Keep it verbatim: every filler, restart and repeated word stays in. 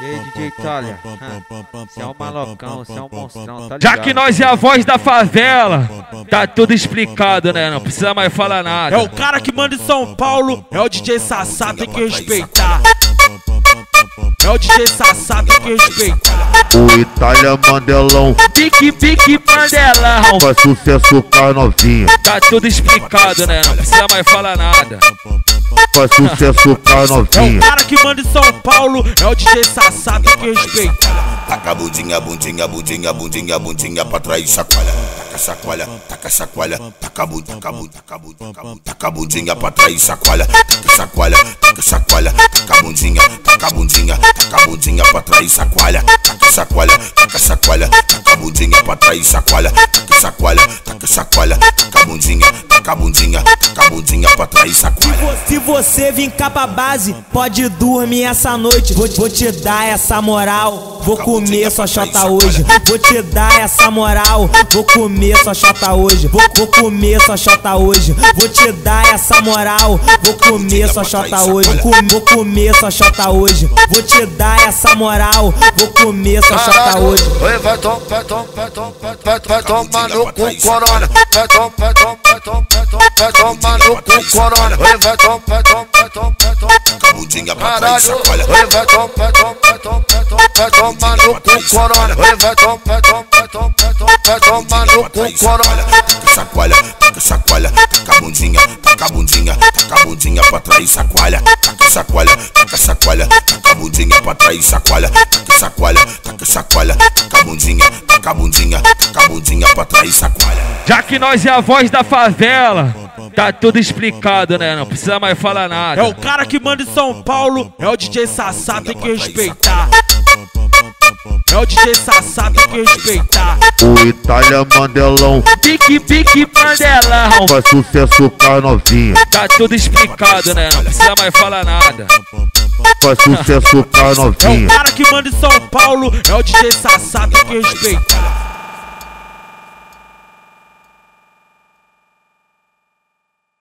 E aí, D J Itália, você é um malocão, você é um monstrão, tá ligado? Já que nós é a voz da favela, tá tudo explicado, né? Não precisa mais falar nada. É o cara que manda em São Paulo, é o D J Sassá, tem que respeitar. É o D J Sassá, tem que respeitar. O Itália Mandelão, pique, pique, Mandelão, faz sucesso com a novinha. Tá tudo explicado, né? Não precisa mais falar nada. Faz sucesso com a novinha. É o cara que manda em São Paulo, é o D J Sassá, tem que respeitar. Taca a bundinha, bundinha, bundinha, bundinha, bundinha pra trás e chacoalha. Taca, chacoalha, taca, chacoalha. Taca a bundinha, taca a bundinha, taca a bundinha. Taca a bundinha pra trás e chacoalha. Taca, chacoalha, taca, chacoalha. Taca a bundinha, taca a bundinha, taca a bundinha pra trás e chacoalha. Sacoalha, taca sacoalha, taca a bundinha pra trás e sacoalha, taca sacoalha, taca sacoalha, taca a bundinha, taca a bundinha, taca a bundinha pra trás e sacoalha. Se você vir cá pra base, pode dormir essa noite. Vou, vou te dar essa moral, vou comer sua chota hoje. Vou te dar essa moral, vou comer sua chota hoje. Vou, vou comer sua chota hoje. Vou te dar essa moral, vou comer sua chota hoje. Vou comer sua chota hoje. Vou te dar essa moral, vou comer. Oi, vai tomar, tomar, tomar, tomar no cu corona. Vai tomar, tomar, tomar, tomar no cu corona. Oi, vai tomar, tomar, tomar, tomar. Bundinha pra trás, sacoalha. Oi, vai tomar, tomar, tomar, tomar no cu corona. Oi, vai tomar, tomar, tomar, tomar no cu corona. Sacoalha, sacoalha, taca bundinha, taca bundinha, taca bundinha pra trás, sacoalha. Sacoalha, taca sacoalha, taca bundinha pra trás, sacoalha, taca sacoalha, taca sacoalha, taca bundinha, taca bundinha, taca bundinha pra trás, sacoalha. Já que nós é a voz da favela, tá tudo explicado, né? Não precisa mais falar nada. É o cara que manda em São Paulo, é o D J Sassá, tem que respeitar. É o D J Sassá, tem que respeitar. O Itália Mandelão, pique, pique, Mandelão, faz sucesso com a novinha. Tá tudo explicado, né? Não precisa mais falar nada. Faz sucesso com a novinha. É o cara que manda em São Paulo, é o D J Sassá, tem que respeitar.